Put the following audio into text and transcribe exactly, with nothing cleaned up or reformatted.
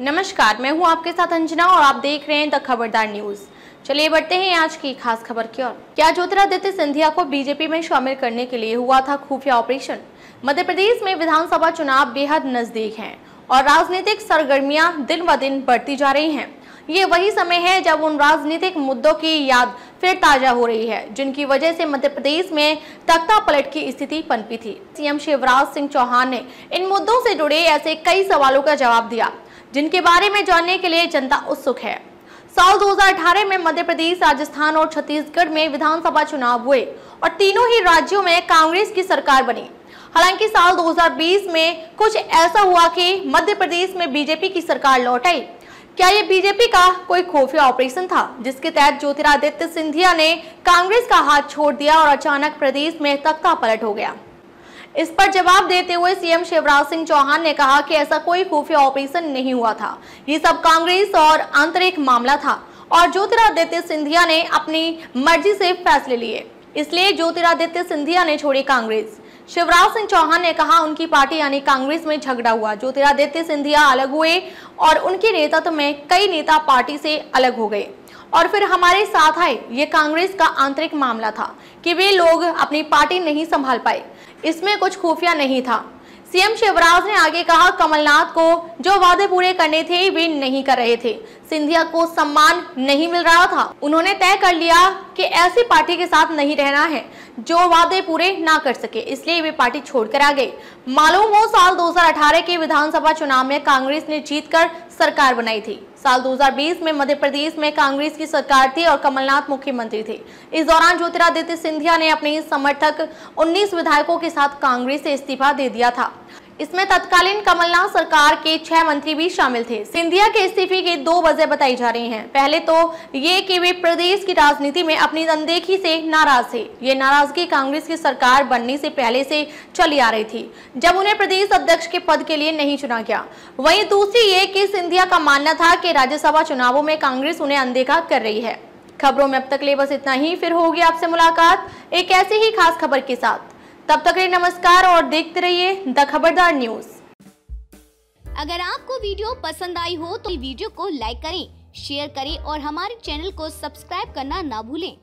नमस्कार, मैं हूं आपके साथ अंजना और आप देख रहे हैं द खबरदार न्यूज। चलिए बढ़ते हैं आज की खास खबर की ओर। क्या ज्योतिरादित्य सिंधिया को बीजेपी में शामिल करने के लिए हुआ था खुफिया ऑपरेशन? मध्य प्रदेश में विधानसभा चुनाव बेहद नजदीक हैं और राजनीतिक सरगर्मियां दिन ब दिन बढ़ती जा रही हैं। ये वही समय है जब उन राजनीतिक मुद्दों की याद फिर ताजा हो रही है जिनकी वजह से मध्य प्रदेश में तख्ता पलट की स्थिति पनपी थी। सीएम शिवराज सिंह चौहान ने इन मुद्दों से जुड़े ऐसे कई सवालों का जवाब दिया जिनके बारे में जानने के लिए जनता उत्सुक है। साल दो हज़ार अठारह में मध्य प्रदेश, राजस्थान और छत्तीसगढ़ में विधानसभा चुनाव हुए और तीनों ही राज्यों में कांग्रेस की सरकार बनी। हालांकि साल दो हज़ार बीस में कुछ ऐसा हुआ कि मध्य प्रदेश में बीजेपी की सरकार लौट आई। क्या ये बीजेपी का कोई खुफिया ऑपरेशन था जिसके तहत ज्योतिरादित्य सिंधिया ने कांग्रेस का हाथ छोड़ दिया और अचानक प्रदेश में तख्ता पलट हो गया? इस पर जवाब देते हुए सीएम शिवराज सिंह चौहान ने कहा कि ऐसा कोई खुफिया ऑपरेशन नहीं हुआ था, ये सब कांग्रेस और आंतरिक मामला था और ज्योतिरादित्य सिंधिया ने अपनी मर्जी से फैसले लिए, इसलिए ज्योतिरादित्य सिंधिया ने छोड़ी कांग्रेस। शिवराज सिंह चौहान ने कहा उनकी पार्टी यानी कांग्रेस में झगड़ा हुआ, ज्योतिरादित्य सिंधिया अलग हुए और उनके नेतृत्व में कई नेता पार्टी से अलग हो गए और फिर हमारे साथ आए। ये कांग्रेस का आंतरिक मामला था कि वे लोग अपनी पार्टी नहीं संभाल पाए, इसमें कुछ खुफिया नहीं था। सीएम शिवराज ने आगे कहा, कमलनाथ को जो वादे पूरे करने थे वे नहीं कर रहे थे, सिंधिया को सम्मान नहीं मिल रहा था। उन्होंने तय कर लिया कि ऐसी पार्टी के साथ नहीं रहना है जो वादे पूरे ना कर सके, इसलिए वे पार्टी छोड़कर आ गए। मालूम हो साल दो हज़ार अठारह के विधानसभा चुनाव में कांग्रेस ने जीतकर सरकार बनाई थी। साल दो हज़ार बीस में मध्य प्रदेश में कांग्रेस की सरकार थी और कमलनाथ मुख्यमंत्री थे। इस दौरान ज्योतिरादित्य सिंधिया ने अपने समर्थक उन्नीस विधायकों के साथ कांग्रेस से इस्तीफा दे दिया था। इसमें तत्कालीन कमलनाथ सरकार के छह मंत्री भी शामिल थे। सिंधिया के इस्तीफे की दो वजह बताई जा रही हैं। पहले तो ये कि वे प्रदेश की राजनीति में अपनी अनदेखी से नाराज थे। ये नाराजगी कांग्रेस की सरकार बनने से पहले से चली आ रही थी, जब उन्हें प्रदेश अध्यक्ष के पद के लिए नहीं चुना गया। वहीं दूसरी ये कि सिंधिया का मानना था कि राज्यसभा चुनावों में कांग्रेस उन्हें अनदेखा कर रही है। खबरों में अब तक ले बस इतना ही। फिर होगी आपसे मुलाकात एक ऐसी ही खास खबर के साथ। तब तक के नमस्कार और देखते रहिए द खबरदार न्यूज। अगर आपको वीडियो पसंद आई हो तो वीडियो को लाइक करें, शेयर करें और हमारे चैनल को सब्सक्राइब करना ना भूलें।